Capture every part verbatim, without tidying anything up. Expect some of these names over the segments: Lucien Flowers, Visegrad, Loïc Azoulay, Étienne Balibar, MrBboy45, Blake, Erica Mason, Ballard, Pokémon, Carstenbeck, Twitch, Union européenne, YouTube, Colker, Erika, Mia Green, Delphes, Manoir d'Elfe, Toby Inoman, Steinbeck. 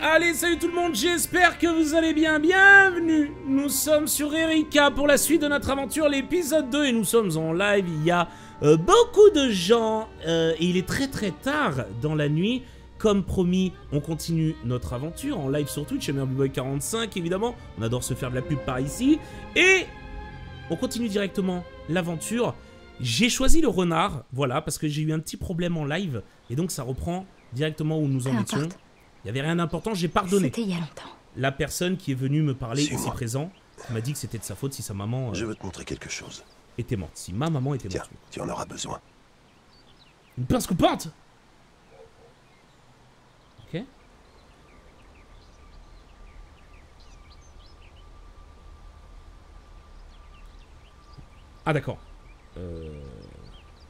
Allez, salut tout le monde, j'espère que vous allez bien, bienvenue. Nous sommes sur Erica pour la suite de notre aventure, l'épisode deux, et nous sommes en live, il y a euh, beaucoup de gens, euh, et il est très très tard dans la nuit. Comme promis, on continue notre aventure en live sur Twitch, chez MrBboy quarante-cinq, évidemment, on adore se faire de la pub par ici, et on continue directement l'aventure. J'ai choisi le renard, voilà, parce que j'ai eu un petit problème en live, et donc ça reprend directement où nous en étions. Il n'y avait rien d'important, j'ai pardonné. C'était il y a longtemps. La personne qui est venue me parler ici présent m'a dit que c'était de sa faute si sa maman... Euh, Je veux te montrer quelque chose. ...était morte. Si ma maman était Tiens, morte. Tu en auras besoin. Une pince coupante. Ok. Ah d'accord. Euh...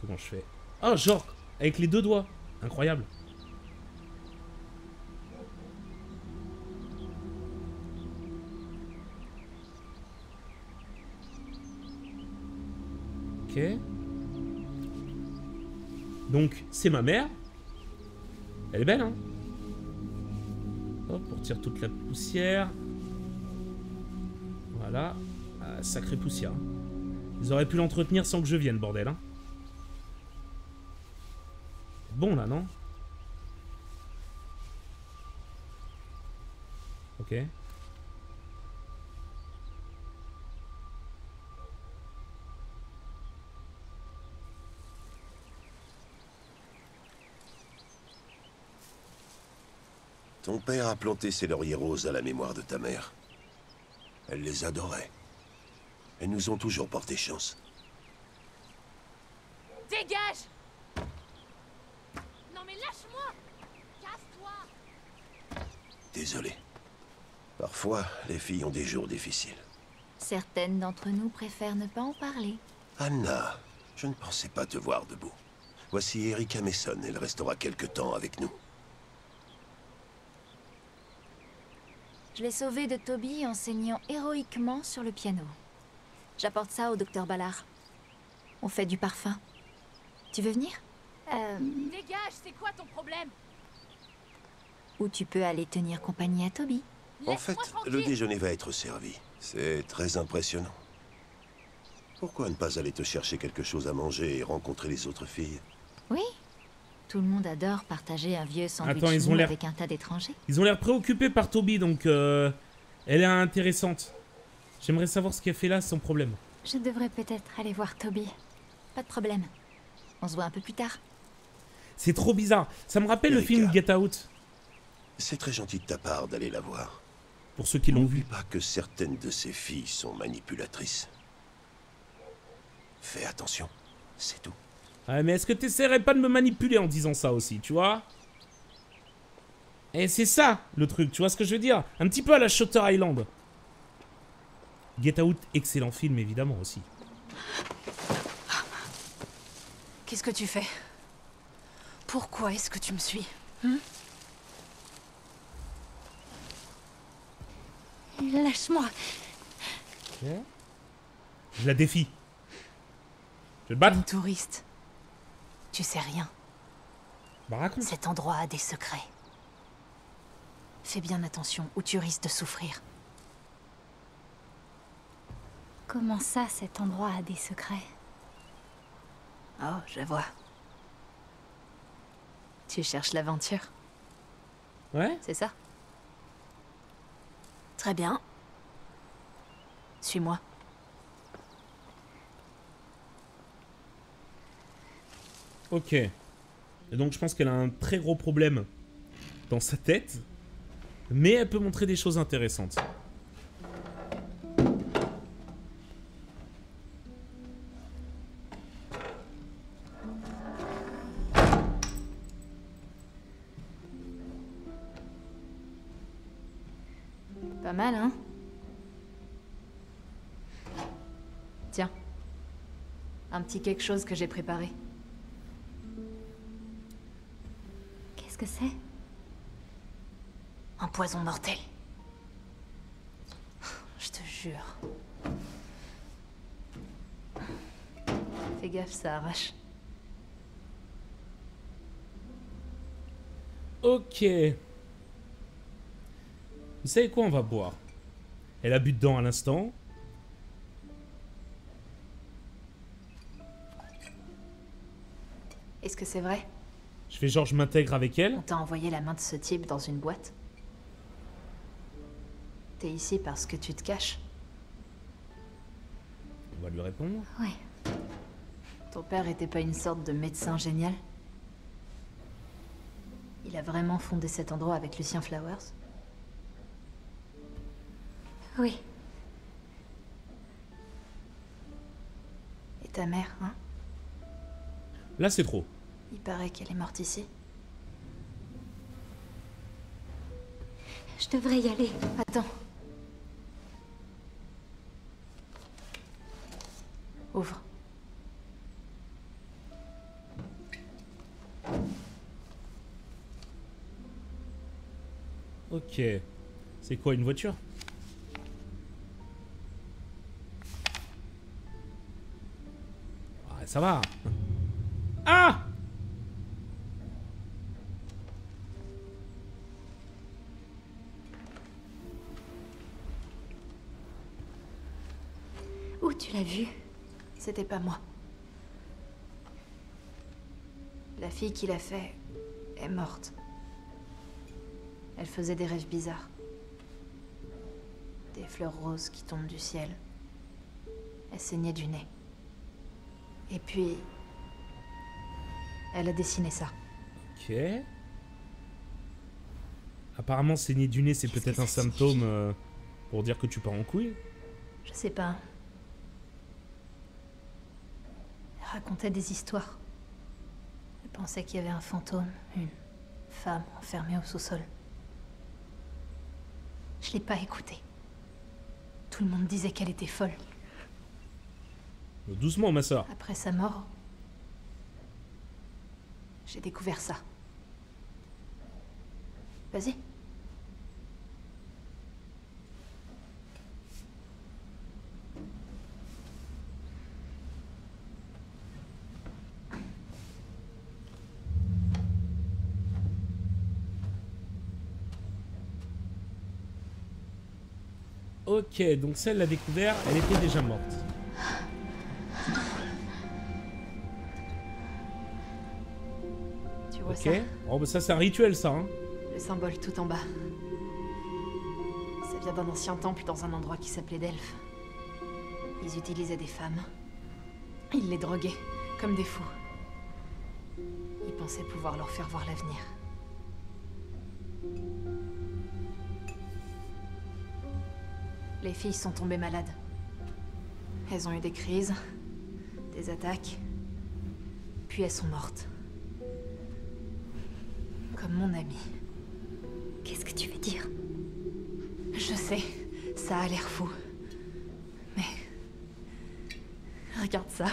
Comment je fais? Ah genre, avec les deux doigts. Incroyable. Ok. Donc, c'est ma mère. Elle est belle, hein. Hop, on retire toute la poussière. Voilà. Ah, sacrée poussière. Ils auraient pu l'entretenir sans que je vienne, bordel, hein. Bon, là, non? Ok. Ton père a planté ses lauriers roses à la mémoire de ta mère. Elle les adorait. Elles nous ont toujours porté chance. Dégage! Non mais lâche-moi! Casse-toi! Désolé. Parfois, les filles ont des jours difficiles. Certaines d'entre nous préfèrent ne pas en parler. Anna, je ne pensais pas te voir debout. Voici Erica Mason, elle restera quelque temps avec nous. Je l'ai sauvé de Toby en saignant héroïquement sur le piano. J'apporte ça au docteur Ballard. On fait du parfum. Tu veux venir? Euh... Dégage, c'est quoi ton problème? Ou tu peux aller tenir compagnie à Toby. En fait, le déjeuner va être servi. C'est très impressionnant. Pourquoi ne pas aller te chercher quelque chose à manger et rencontrer les autres filles? Oui. Tout le monde adore partager un vieux sandwich. Attends, ils ont avec un tas d'étrangers. Ils ont l'air préoccupés par Toby, donc euh, elle est intéressante. J'aimerais savoir ce qu'elle fait là sans problème. Je devrais peut-être aller voir Toby. Pas de problème. On se voit un peu plus tard. C'est trop bizarre. Ça me rappelle Erica, le film Get Out. C'est très gentil de ta part d'aller la voir. Pour ceux qui l'ont vu. N'oublie pas que certaines de ces filles sont manipulatrices. Fais attention, c'est tout. Ouais, mais est-ce que t'essaierais pas de me manipuler en disant ça aussi, tu vois? Et c'est ça, le truc, tu vois ce que je veux dire? Un petit peu à la Shutter Island. Get Out, excellent film, évidemment, aussi. Qu'est-ce que tu fais? Pourquoi est-ce que tu me suis? Hein? Lâche-moi. Okay. Je la défie. Je vais te battre. Une touriste. Tu sais rien. Bah, raconte. Cet endroit a des secrets. Fais bien attention ou tu risques de souffrir. Comment ça, cet endroit a des secrets? Oh, je vois. Tu cherches l'aventure? Ouais. C'est ça? Très bien. Suis-moi. Ok. Et donc je pense qu'elle a un très gros problème dans sa tête, mais elle peut montrer des choses intéressantes. Pas mal, hein? Tiens, un petit quelque chose que j'ai préparé. Que c'est? Un poison mortel. Je te jure. Fais gaffe, ça arrache. Ok. Vous savez quoi, on va boire. Elle a bu dedans à l'instant. Est-ce que c'est vrai? Je fais genre je m'intègre avec elle. On t'a envoyé la main de ce type dans une boîte? T'es ici parce que tu te caches? On va lui répondre. Oui. Ton père était pas une sorte de médecin génial? Il a vraiment fondé cet endroit avec Lucien Flowers? Oui. Et ta mère, hein? Là, c'est trop. Il paraît qu'elle est morte ici. Je devrais y aller. Attends. Ouvre. Ok. C'est quoi, une voiture? Ah, ça va. Ah! Où tu l'as vue? C'était pas moi. La fille qui l'a fait est morte. Elle faisait des rêves bizarres. Des fleurs roses qui tombent du ciel. Elle saignait du nez. Et puis... elle a dessiné ça. Ok. Apparemment, saigner du nez, c'est peut-être un symptôme euh, pour dire que tu pars en couille. Je sais pas. Elle racontait des histoires. Elle pensait qu'il y avait un fantôme, une femme enfermée au sous-sol. Je l'ai pas écoutée. Tout le monde disait qu'elle était folle. Doucement, ma soeur. Après sa mort, j'ai découvert ça. Vas-y. Ok, donc celle l'a découvert, elle était déjà morte. Tu vois ça ? Oh, bah ça, c'est un rituel, ça. Hein. Le symbole tout en bas. Ça vient d'un ancien temple dans un endroit qui s'appelait Delphes. Ils utilisaient des femmes. Ils les droguaient, comme des fous. Ils pensaient pouvoir leur faire voir l'avenir. Les filles sont tombées malades. Elles ont eu des crises, des attaques, puis elles sont mortes. Comme mon ami. Qu'est-ce que tu veux dire? Je sais, ça a l'air fou. Mais... regarde ça.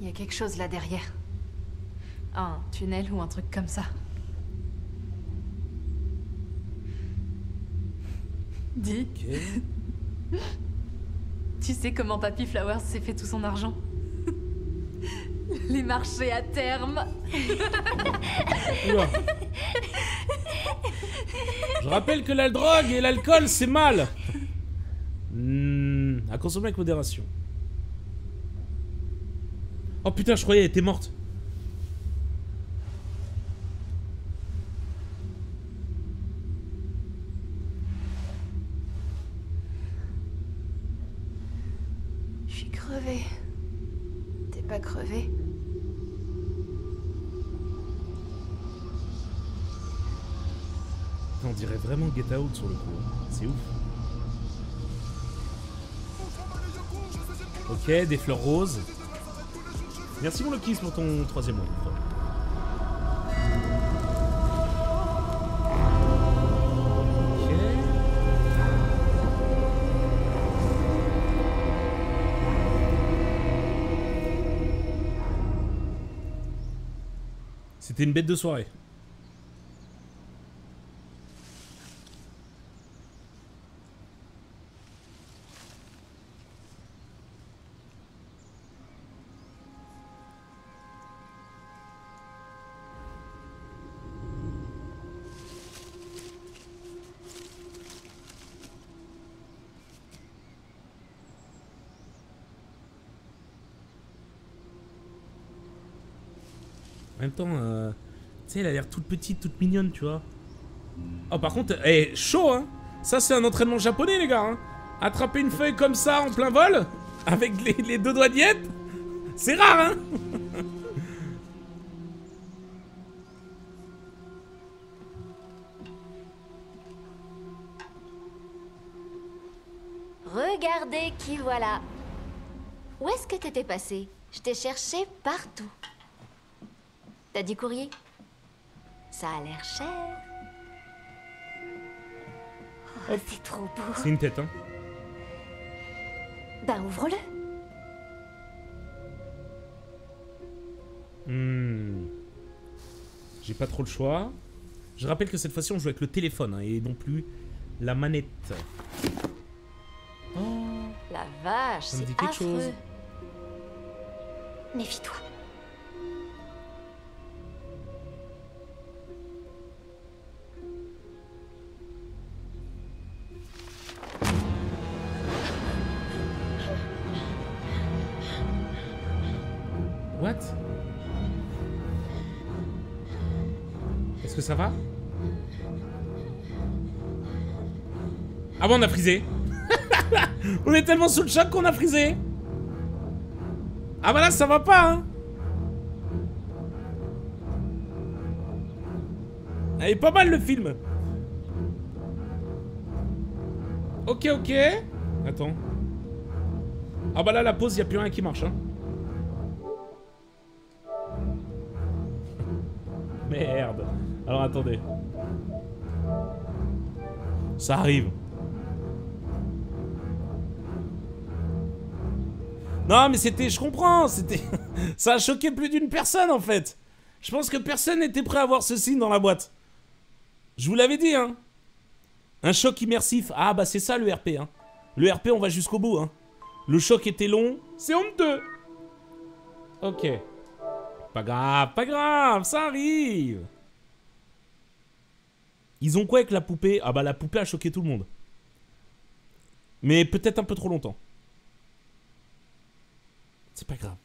Il y a quelque chose là derrière. Un tunnel ou un truc comme ça. Dis. Okay. Tu sais comment Papy Flowers s'est fait tout son argent? Les marchés à terme. Je rappelle que la drogue et l'alcool, c'est mal. Mmh, à consommer avec modération. Oh putain, je croyais qu'elle était morte. Vraiment Get Out sur le coup, c'est ouf. Ok, des fleurs roses. Merci mon Lokis pour ton troisième mois. Okay. C'était une bête de soirée. En même temps, euh, tu sais, elle a l'air toute petite, toute mignonne, tu vois. Oh, par contre, eh, chaud, hein. Ça, c'est un entraînement japonais, les gars, hein. Attraper une feuille comme ça, en plein vol, avec les, les deux doigts diètes, c'est rare, hein. Regardez qui voilà. Où est-ce que t'étais passé? Je t'ai cherché partout. T'as du courrier? Ça a l'air cher. Oh, c'est trop beau. C'est une tête, hein. Ben, ouvre-le. Hmm. J'ai pas trop le choix. Je rappelle que cette fois-ci, on joue avec le téléphone, hein, et non plus la manette. Oh. La vache, c'est affreux. Méfie-toi. What? Est-ce que ça va? Ah bon, on a frisé. On est tellement sous le choc qu'on a frisé. Ah bah là ça va pas, hein. Elle est pas mal le film. Ok ok. Attends. Ah bah là la pause, y'a plus rien qui marche, hein. Merde. Alors attendez. Ça arrive. Non mais c'était, je comprends, c'était, ça a choqué plus d'une personne en fait. Je pense que personne n'était prêt à voir ce signe dans la boîte. Je vous l'avais dit, hein. Un choc immersif. Ah bah c'est ça le R P, hein. Le R P on va jusqu'au bout, hein. Le choc était long, c'est honteux. Ok. Pas grave, pas grave, ça arrive. Ils ont quoi avec la poupée? Ah bah la poupée a choqué tout le monde. Mais peut-être un peu trop longtemps. C'est pas grave.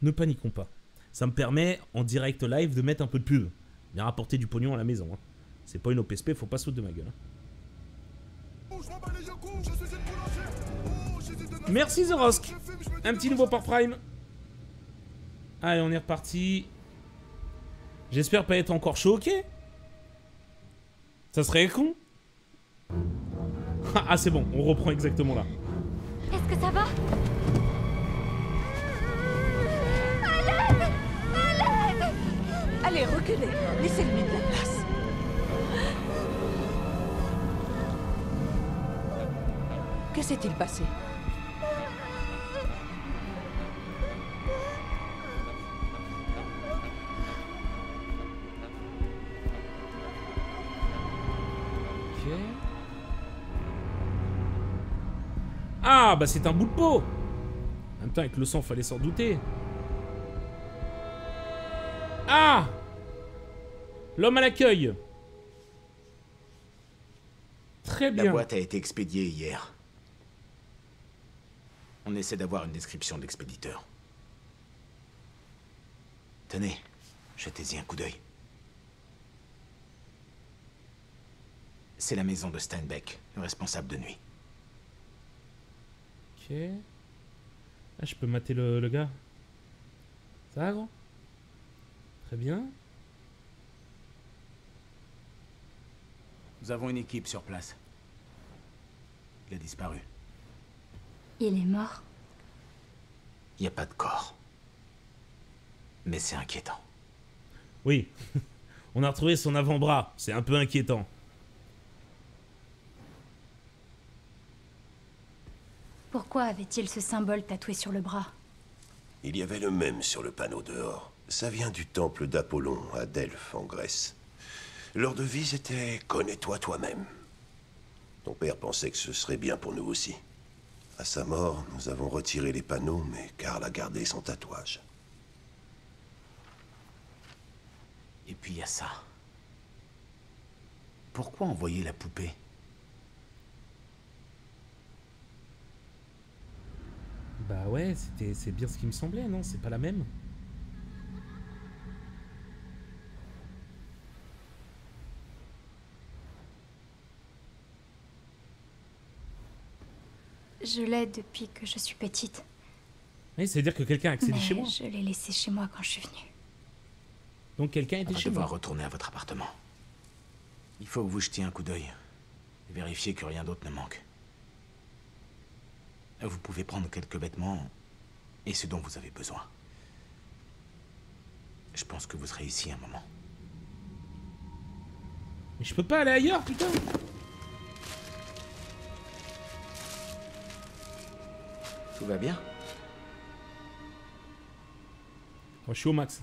Ne paniquons pas. Ça me permet, en direct live, de mettre un peu de pub. Bien rapporter du pognon à la maison. Hein. C'est pas une O P S P, faut pas sauter de ma gueule. Hein. Merci The Rosk. Un petit nouveau par Prime. Allez, on est reparti. J'espère pas être encore choqué. Ça serait con. Ah, c'est bon, on reprend exactement là. Est-ce que ça va ? Allez, reculez, laissez-lui de la place. Que s'est-il passé? Okay. Ah, bah c'est un bout de peau. En même temps, avec le sang, fallait s'en douter. Ah! L'homme à l'accueil. Très bien. La boîte a été expédiée hier. On essaie d'avoir une description de l'expéditeur. Tenez, jetez-y un coup d'œil. C'est la maison de Steinbeck, le responsable de nuit. Ok. Ah, je peux mater le, le gars. Ça va, gros? Très bien. Nous avons une équipe sur place. Il a disparu. Il est mort. Il n'y a pas de corps. Mais c'est inquiétant. Oui. On a retrouvé son avant-bras. C'est un peu inquiétant. Pourquoi avait-il ce symbole tatoué sur le bras? Il y avait le même sur le panneau dehors. Ça vient du temple d'Apollon à Delphes, en Grèce. Leur devise était « Connais-toi toi-même ». Ton père pensait que ce serait bien pour nous aussi. À sa mort, nous avons retiré les panneaux, mais Karl a gardé son tatouage. Et puis il y a ça. Pourquoi envoyer la poupée? Bah ouais, c'est bien ce qui me semblait, non? C'est pas la même. Je l'ai depuis que je suis petite. Oui, ça veut dire que quelqu'un a accédé chez moi. Je l'ai laissé chez moi quand je suis venue. Donc quelqu'un était chez moi. Je vais retourner à votre appartement. Il faut que vous jetiez un coup d'œil. Et vérifiez que rien d'autre ne manque. Vous pouvez prendre quelques vêtements et ce dont vous avez besoin. Je pense que vous serez ici un moment. Mais je peux pas aller ailleurs, putain! Tout va bien? Oh, je suis au max.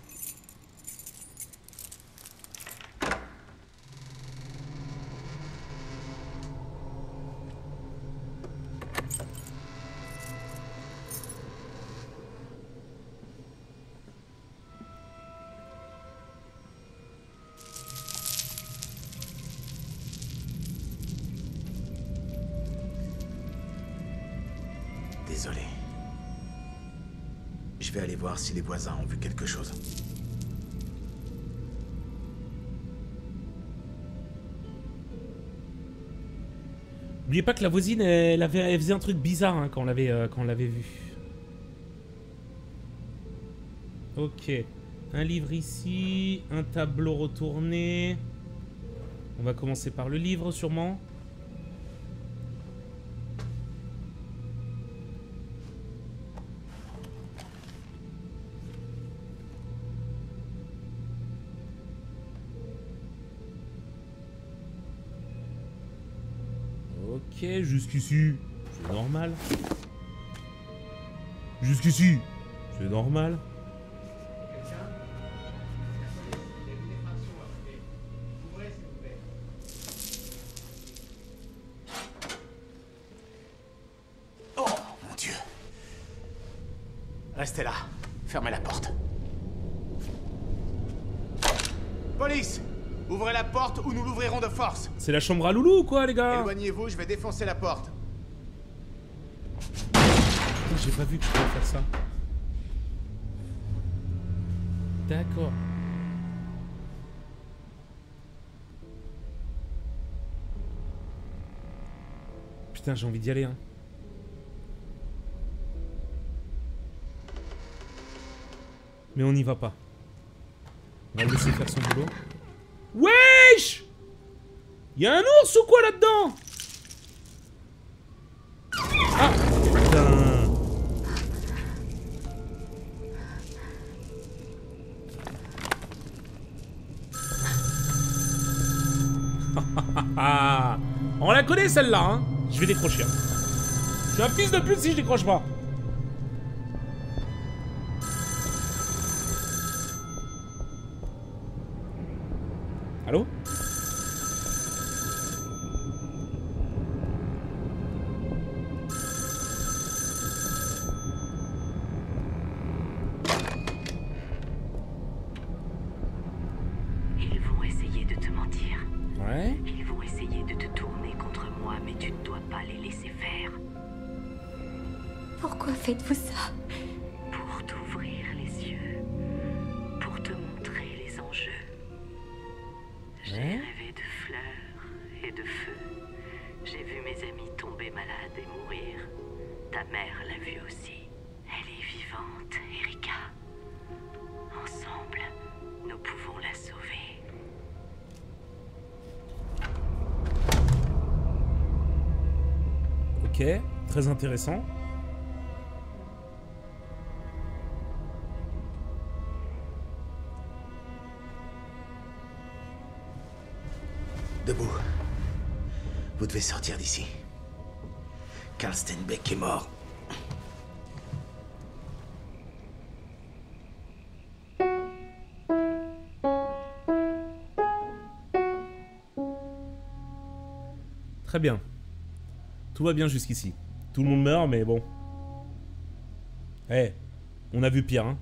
Désolé. Je vais aller voir si les voisins ont vu quelque chose. N'oubliez pas que la voisine, elle, avait, elle faisait un truc bizarre hein, quand on l'avait euh, quand on l'avait vu. Ok. Un livre ici, un tableau retourné. On va commencer par le livre sûrement. Ok, jusqu'ici, c'est normal. Jusqu'ici, c'est normal. Oh, mon Dieu. Restez là. Fermez la porte. Police! Ouvrez la porte ou nous l'ouvrirons de force. C'est la chambre à Loulou ou quoi, les gars? Éloignez-vous, je vais défoncer la porte. J'ai pas vu que je pouvais faire ça. D'accord. Putain, j'ai envie d'y aller, hein. Mais on n'y va pas. On va laisser faire son boulot. Wesh! Y'a un ours ou quoi là-dedans? Ah! Putain! On la connaît celle-là, hein! Je vais décrocher. Je suis un fils de pute si je décroche pas. Allô? Ils vont essayer de te mentir. Ouais. Ils vont essayer de te tourner contre moi, mais tu ne dois pas les laisser faire. Pourquoi faites-vous ça? Pour t'ouvrir les yeux, pour te montrer les enjeux. J'ai rêvé de fleurs et de feu. J'ai vu mes amis tomber malades et mourir. Ta mère l'a vue aussi. Elle est vivante, Erika. Ensemble, nous pouvons la sauver. Ok, très intéressant. Debout. Vous devez sortir d'ici. Carstenbeck est mort. Très bien. Tout va bien jusqu'ici. Tout le monde meurt, mais bon. Eh, hey, on a vu pire, hein.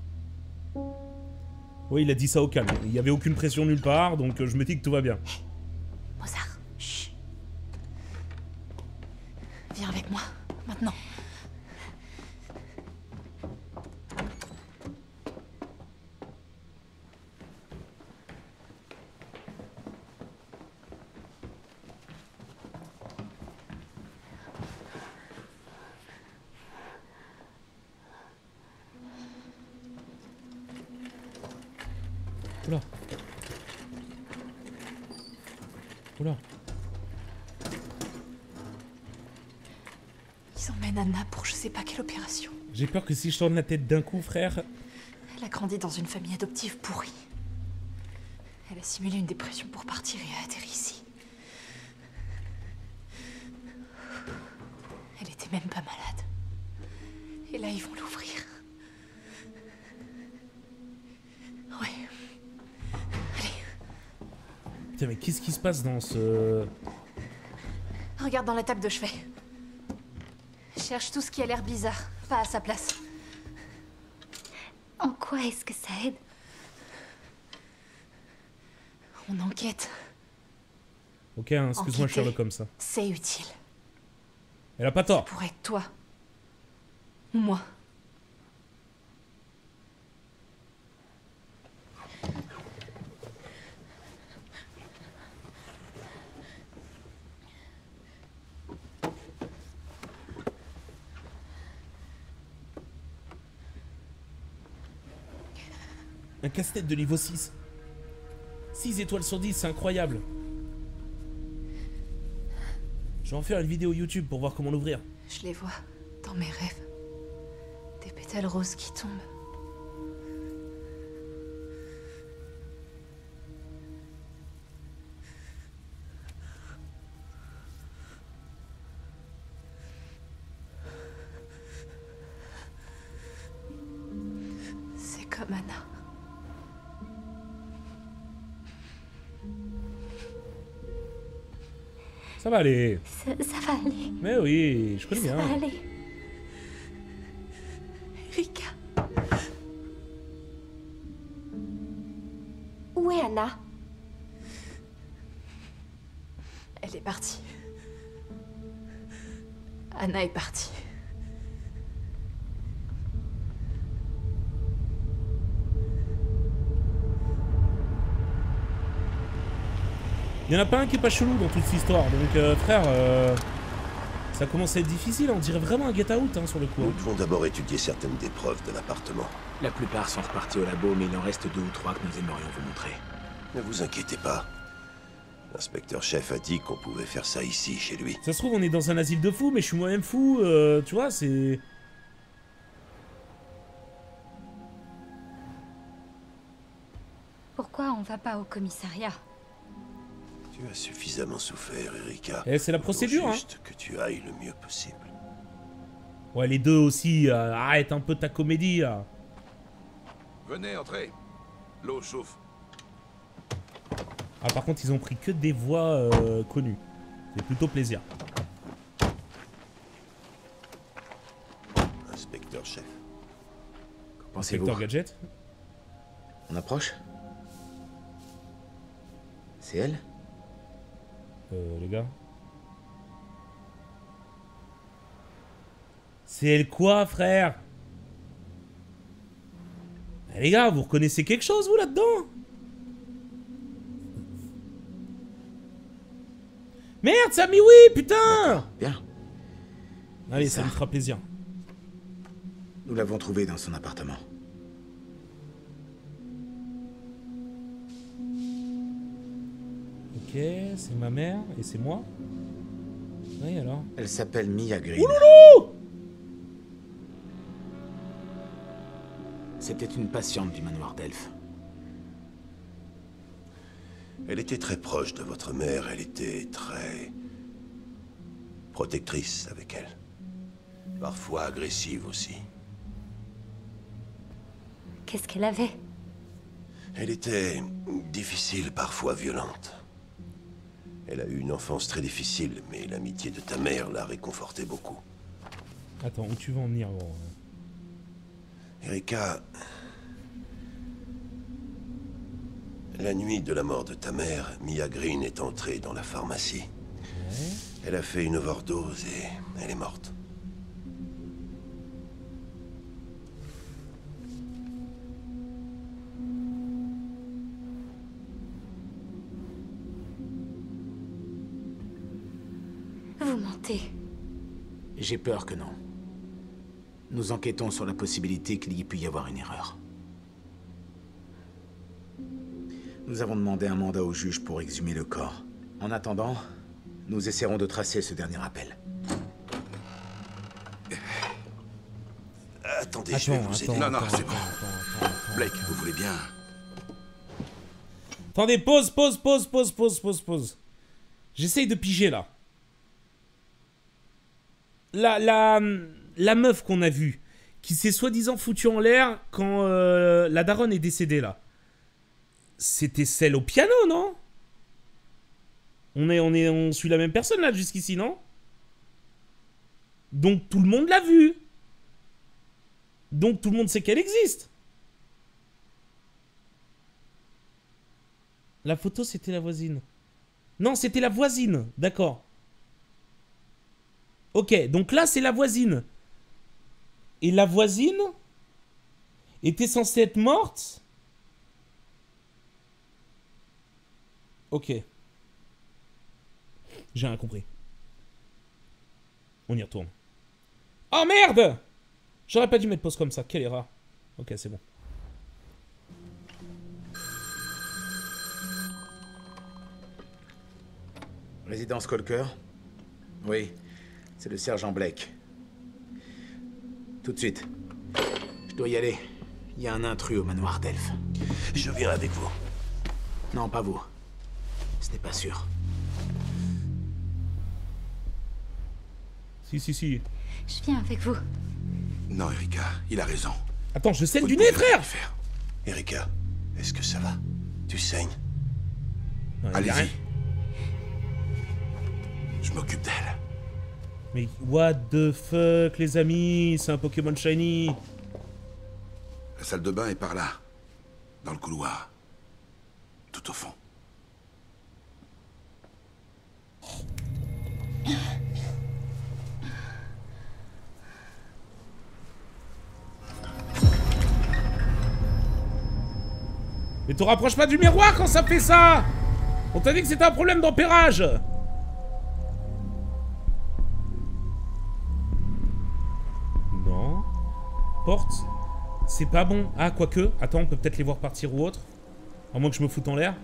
Oui, il a dit ça au calme. Il n'y avait aucune pression nulle part, donc je me dis que tout va bien. Viens avec moi, maintenant. Oula. Oula. Ils emmènent Anna pour je sais pas quelle opération. J'ai peur que si je tourne la tête d'un coup, frère... Elle a grandi dans une famille adoptive pourrie. Elle a simulé une dépression pour partir et a atterri ici. Elle était même pas malade. Et là, ils vont l'ouvrir. Ouais. Allez. Putain, mais qu'est-ce qui se passe dans ce... Regarde dans la table de chevet. Cherche tout ce qui a l'air bizarre, pas à sa place. En quoi est-ce que ça aide? On enquête. Ok, hein, excuse-moi, je suis là comme ça. C'est utile. Elle a pas tort. Ça pourrait être toi. Ou moi. Un casse-tête de niveau six. six étoiles sur dix, c'est incroyable. Je vais en faire une vidéo YouTube pour voir comment l'ouvrir. Je les vois dans mes rêves. Des pétales roses qui tombent. C'est comme Anna. Ça va aller. Ça, ça va aller. Mais oui, je connais bien. Ça va aller. Erika. Où est Anna? Elle est partie. Anna est partie. Il n'y en a pas un qui est pas chelou dans toute cette histoire, donc euh, frère, euh, ça commence à être difficile, on dirait vraiment un get-out hein, sur le coup. Nous devons d'abord étudier certaines des preuves de l'appartement. La plupart sont repartis au labo, mais il en reste deux ou trois que nous aimerions vous montrer. Ne vous inquiétez pas, l'inspecteur-chef a dit qu'on pouvait faire ça ici, chez lui. Ça se trouve, on est dans un asile de fous, mais je suis moi-même fou, euh, tu vois, c'est... Pourquoi on va pas au commissariat ? Tu as suffisamment souffert, Erika. Eh, c'est la procédure, hein. Juste que tu ailles le mieux possible. Ouais, les deux aussi, euh, arrête un peu ta comédie, là. Venez, entrez. L'eau chauffe. Ah, par contre, ils ont pris que des voix euh, connues. C'est plutôt plaisir. Inspecteur chef. Qu'en pensez-vous ? Inspecteur Gadget ? On approche ? C'est elle ? Euh, les gars. C'est elle quoi, frère? Ben, les gars, vous reconnaissez quelque chose, vous, là-dedans? Merde, ça a mis oui, putain! Bien. Allez, ça, ça me fera plaisir. Nous l'avons trouvé dans son appartement. Ok, c'est ma mère et c'est moi. Oui, alors. Elle s'appelle Mia Green. Ouloulou! C'était une patiente du manoir d'Elfe. Elle était très proche de votre mère, elle était très... protectrice avec elle. Parfois agressive aussi. Qu'est-ce qu'elle avait? Elle était difficile, parfois violente. Elle a eu une enfance très difficile, mais l'amitié de ta mère l'a réconfortée beaucoup. Attends, où tu vas en venir, gros ? Erika... La nuit de la mort de ta mère, Mia Green est entrée dans la pharmacie. Ouais. Elle a fait une overdose et elle est morte. J'ai peur que non. Nous enquêtons sur la possibilité qu'il y ait pu y avoir une erreur. Nous avons demandé un mandat au juge pour exhumer le corps. En attendant, nous essaierons de tracer ce dernier appel. Attendez, attends, je vais vous attends, aider. Attends, non, non, c'est bon. Blake, vous voulez bien... Attendez, pause, pause, pause, pause, pause, pause, pause. J'essaye de piger, là. La, la, la meuf qu'on a vue, qui s'est soi-disant foutue en l'air quand euh, la daronne est décédée, là. C'était celle au piano, non? On est, on est, on suit la même personne, là, jusqu'ici, non? Donc, tout le monde l'a vue. Donc, tout le monde sait qu'elle existe. La photo, c'était la voisine. Non, c'était la voisine. D'accord. Ok, donc là, c'est la voisine. Et la voisine était censée être morte. Ok. J'ai rien compris. On y retourne. Oh, merde! J'aurais pas dû mettre pause comme ça. Quel erreur. Ok, c'est bon. Résidence Colker? Oui, c'est le sergent Blake. Tout de suite. Je dois y aller. Il y a un intrus au manoir d'Elfe. Je viens avec vous. Non, pas vous. Ce n'est pas sûr. Si, si, si. Je viens avec vous. Non, Erika, il a raison. Attends, je saigne du nez, frère! Erika, est-ce que ça va? Tu saignes? Allez-y. Je m'occupe d'elle. Mais what the fuck, les amis? C'est un Pokémon Shiny. La salle de bain est par là. Dans le couloir. Tout au fond. Mais te rapproche pas du miroir quand ça fait ça! On t'a dit que c'était un problème d'empérage! Porte, c'est pas bon. Ah, quoique. Attends, on peut peut-être les voir partir ou autre. À moins que je me foute en l'air.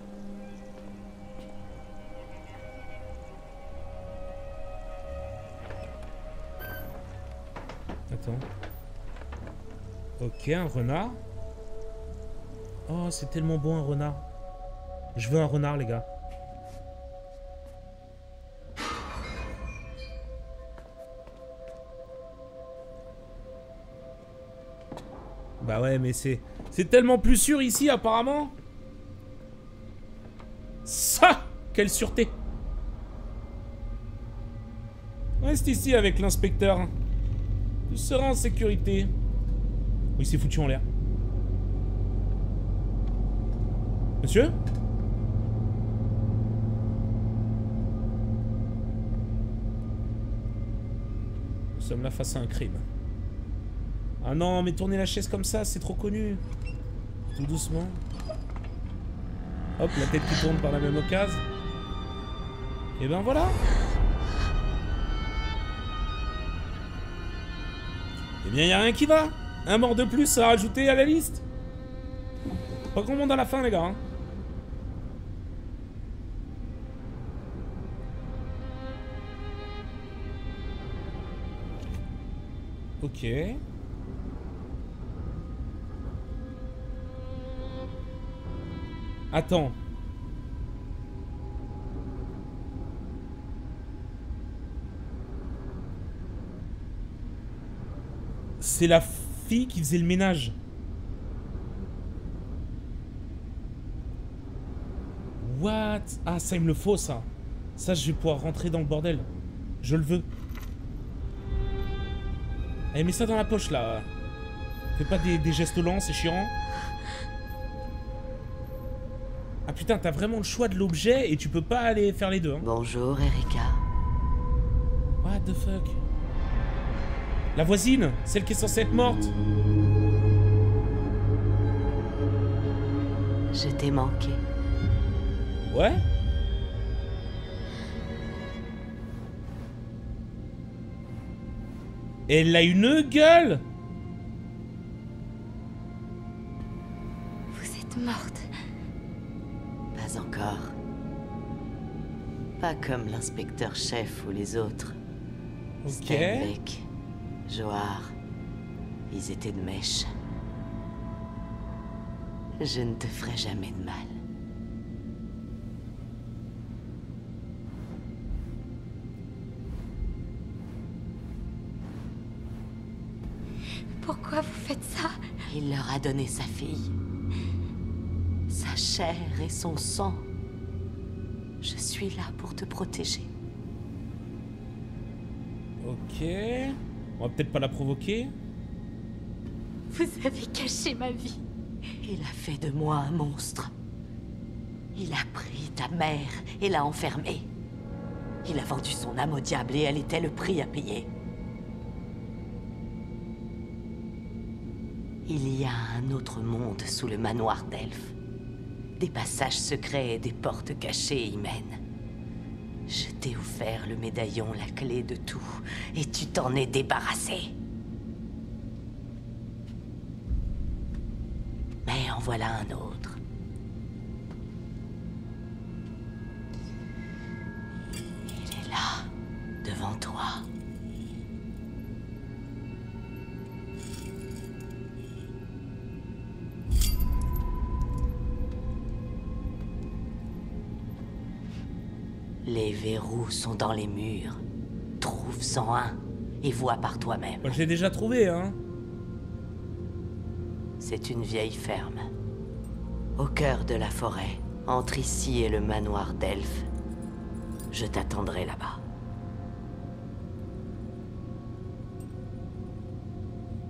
Attends. Ok, un renard. Oh, c'est tellement beau un renard. Je veux un renard, les gars. Bah ouais, mais c'est... C'est tellement plus sûr ici, apparemment. Ça! Quelle sûreté! Reste ici avec l'inspecteur. Tu seras en sécurité. Oui, c'est foutu en l'air. Monsieur? Nous sommes là face à un crime. Ah non, mais tourner la chaise comme ça, c'est trop connu. Tout doucement. Hop, la tête qui tourne par la même occasion. Et ben voilà. Eh bien, y a rien qui va. Un mort de plus à rajouter à la liste. Pas grand monde à la fin, les gars. Hein. Ok. Attends. C'est la fille qui faisait le ménage. What? Ah, ça, il me le faut, ça. Ça, je vais pouvoir rentrer dans le bordel. Je le veux. Allez, mets ça dans la poche, là. Fais pas des, des gestes lents, c'est chiant. Ah putain, t'as vraiment le choix de l'objet et tu peux pas aller faire les deux. Hein. Bonjour, Erika. What the fuck? La voisine, celle qui est censée être morte. Je t'ai manqué. Ouais? Elle a une gueule! Vous êtes morte. Pas encore. Pas comme l'inspecteur chef ou les autres. Ok. Steinbeck, Johar, ils étaient de mèche. Je ne te ferai jamais de mal. Pourquoi vous faites ça? Il leur a donné sa fille. Sa chair et son sang. Je suis là pour te protéger. Ok. On va peut-être pas la provoquer. Vous avez caché ma vie. Il a fait de moi un monstre. Il a pris ta mère et l'a enfermée. Il a vendu son âme au diable et elle était le prix à payer. Il y a un autre monde sous le manoir d'Elfe. Des passages secrets et des portes cachées y mènent. Je t'ai offert le médaillon, la clé de tout, et tu t'en es débarrassé. Mais en voilà un autre. Il est là, devant toi. Les verrous sont dans les murs. Trouve-en un et vois par toi-même. Bah, je l'ai déjà trouvé, hein. C'est une vieille ferme. Au cœur de la forêt, entre ici et le manoir d'Elfe. Je t'attendrai là-bas.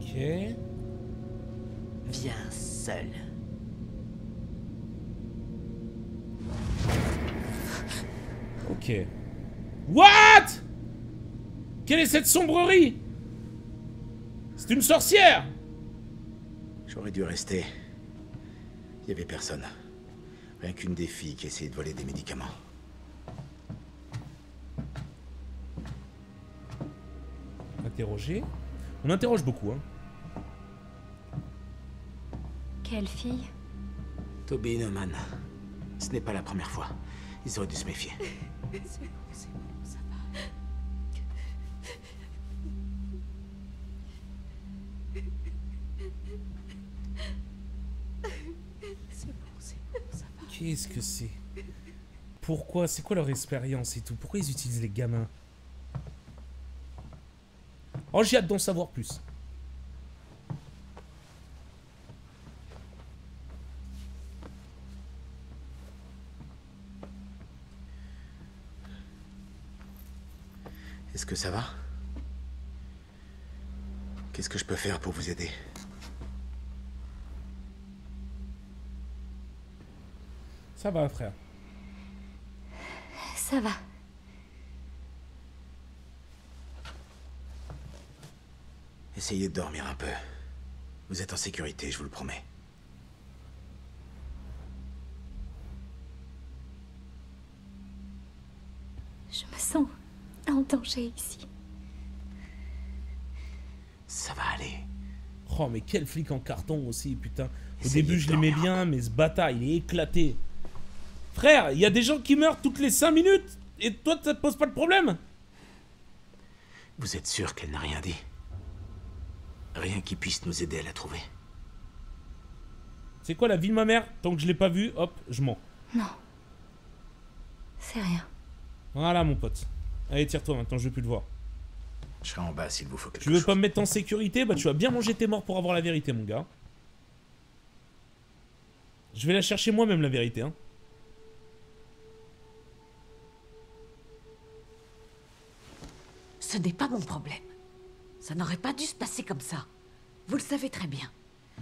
Ok. Viens seul. Ok. What? Quelle est cette sombrerie? C'est une sorcière. J'aurais dû rester. Il n'y avait personne. Rien qu'une des filles qui essayait de voler des médicaments. Interroger. On interroge beaucoup, hein. Quelle fille? Toby Inoman. Ce n'est pas la première fois. Ils auraient dû se méfier. C'est bon, c'est bon, ça va. C'est bon, c'est bon, ça va. Qu'est-ce que c'est? Pourquoi? C'est quoi leur expérience et tout? Pourquoi ils utilisent les gamins? Oh, j'ai hâte d'en savoir plus. Est-ce que ça va? Qu'est-ce que je peux faire pour vous aider? Ça va, frère. Ça va. Essayez de dormir un peu. Vous êtes en sécurité, je vous le promets. Je me sens... en danger ici. Ça va aller. Oh mais quel flic en carton aussi, putain. Au début je l'aimais bien, mais ce bâtard il est éclaté. Frère, il y a des gens qui meurent toutes les cinq minutes et toi ça te pose pas de problème? Vous êtes sûr qu'elle n'a rien dit? Rien qui puisse nous aider à la trouver? C'est quoi la vie de ma mère? Tant que je l'ai pas vue, hop, je mens. Non. C'est rien. Voilà mon pote. Allez, tire-toi maintenant, je veux plus te voir. Je serai en bas s'il vous faut quelque chose. Tu veux pas me mettre en sécurité? Bah tu vas bien manger tes morts pour avoir la vérité, mon gars. Je vais la chercher moi-même, la vérité, hein. Ce n'est pas mon problème. Ça n'aurait pas dû se passer comme ça. Vous le savez très bien.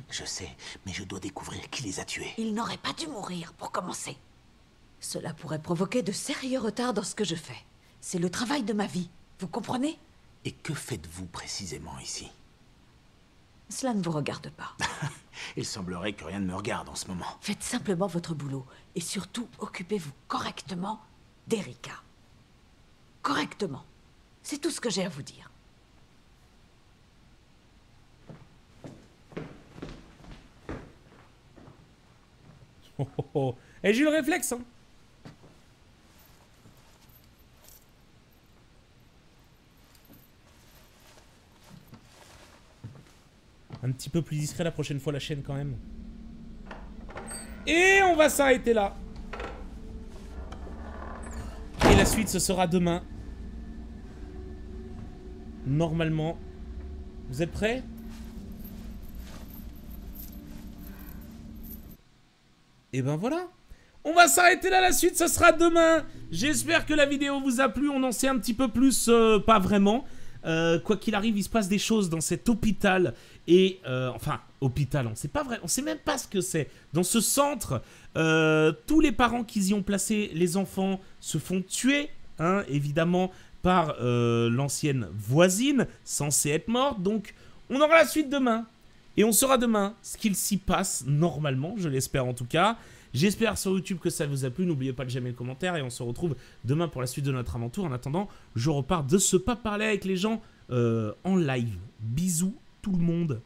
Je sais, mais je dois découvrir qui les a tués. Ils n'auraient pas dû mourir, pour commencer. Cela pourrait provoquer de sérieux retards dans ce que je fais. C'est le travail de ma vie, vous comprenez? Et que faites-vous précisément ici? Cela ne vous regarde pas. Il semblerait que rien ne me regarde en ce moment. Faites simplement votre boulot, et surtout, occupez-vous correctement d'Erika. Correctement. C'est tout ce que j'ai à vous dire. Oh oh oh. Et j'ai le réflexe, hein. un petit peu plus discret la prochaine fois la chaîne quand même. Et on va s'arrêter là. Et la suite ce sera demain. Normalement. Vous êtes prêts? Et ben voilà. On va s'arrêter là, la suite ce sera demain. J'espère que la vidéo vous a plu. On en sait un petit peu plus, euh, pas vraiment. Euh, quoi qu'il arrive, il se passe des choses dans cet hôpital. Et, euh, enfin, hôpital, on sait pas vrai, on sait même pas ce que c'est. Dans ce centre, euh, tous les parents qui y ont placé les enfants se font tuer, hein, évidemment, par euh, l'ancienne voisine, censée être morte. Donc, on aura la suite demain. Et on saura demain ce qu'il s'y passe, normalement, je l'espère en tout cas. J'espère sur YouTube que ça vous a plu. N'oubliez pas de jamais le commentaire. Et on se retrouve demain pour la suite de notre aventure. En attendant, je repars de ce pas parler avec les gens euh, en live. Bisous tout le monde.